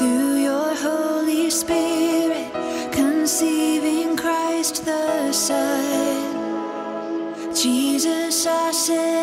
Through your Holy Spirit, conceiving Christ the Son, Jesus our Savior.